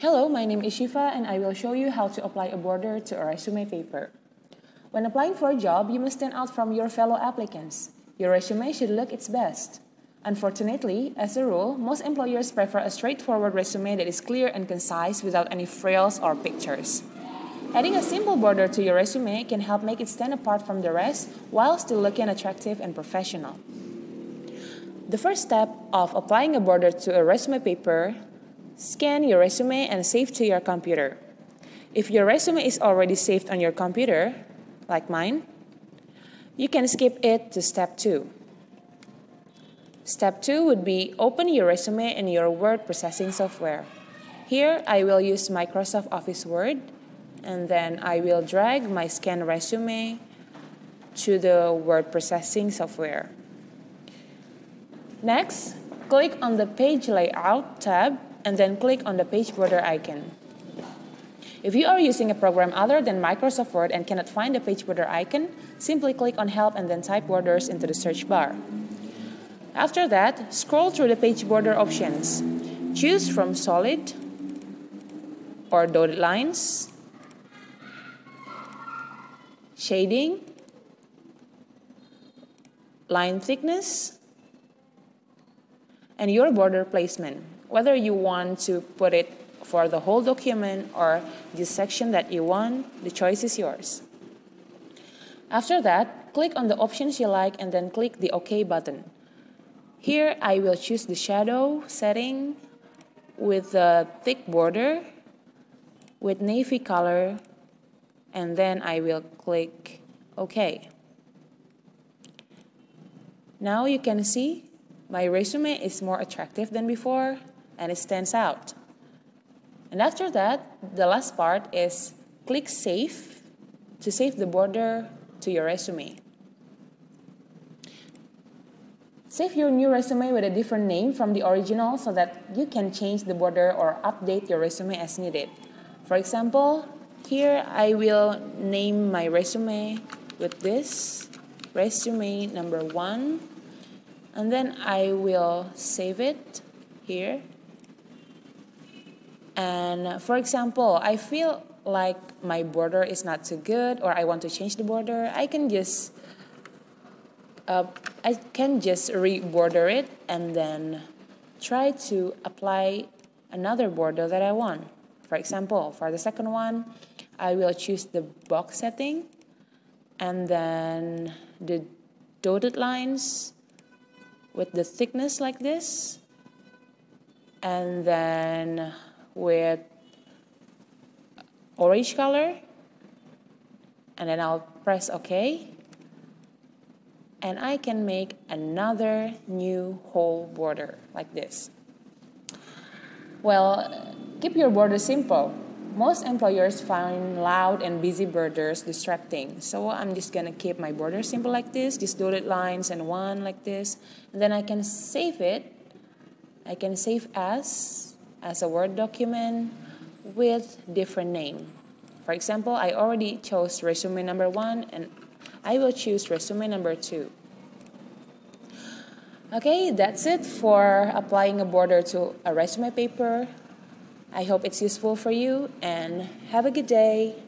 Hello, my name is Shifa and I will show you how to apply a border to a resume paper. When applying for a job, you must stand out from your fellow applicants. Your resume should look its best. Unfortunately, as a rule, most employers prefer a straightforward resume that is clear and concise without any frills or pictures. Adding a simple border to your resume can help make it stand apart from the rest while still looking attractive and professional. The first step of applying a border to a resume paper: scan your resume and save to your computer. If your resume is already saved on your computer, like mine, you can skip it to step 2. Step 2 would be open your resume in your word processing software. Here, I will use Microsoft Office Word, and then I will drag my scanned resume to the word processing software. Next, click on the Page Layout tab and then click on the page border icon. If you are using a program other than Microsoft Word and cannot find the page border icon, simply click on Help and then type borders into the search bar. After that, scroll through the page border options. Choose from solid or dotted lines, shading, line thickness, and your border placement, whether you want to put it for the whole document or the section that you want. The choice is yours. After that, click on the options you like and then click the OK button. Here, I will choose the shadow setting with the thick border with navy color, and then I will click OK. Now you can see my resume is more attractive than before, and it stands out. And after that, the last part is click Save to save the border to your resume. Save your new resume with a different name from the original so that you can change the border or update your resume as needed. For example, here I will name my resume with this, resume number 1. And then I will save it here. And for example, I feel like my border is not too good, or I want to change the border. I can just reborder it and then try to apply another border that I want. For example, for the second one, I will choose the box setting and then the dotted lines with the thickness like this, and then with orange color, and then I'll press OK, and I can make another new whole border like this. Well, keep your border simple. Most employers find loud and busy borders distracting, so I'm just gonna keep my border simple like this, just dotted lines and one like this, and then I can save it. I can save as a Word document with different name. For example, I already chose resume number 1, and I will choose resume number 2. Okay, that's it for applying a border to a resume paper. I hope it's useful for you, and have a good day.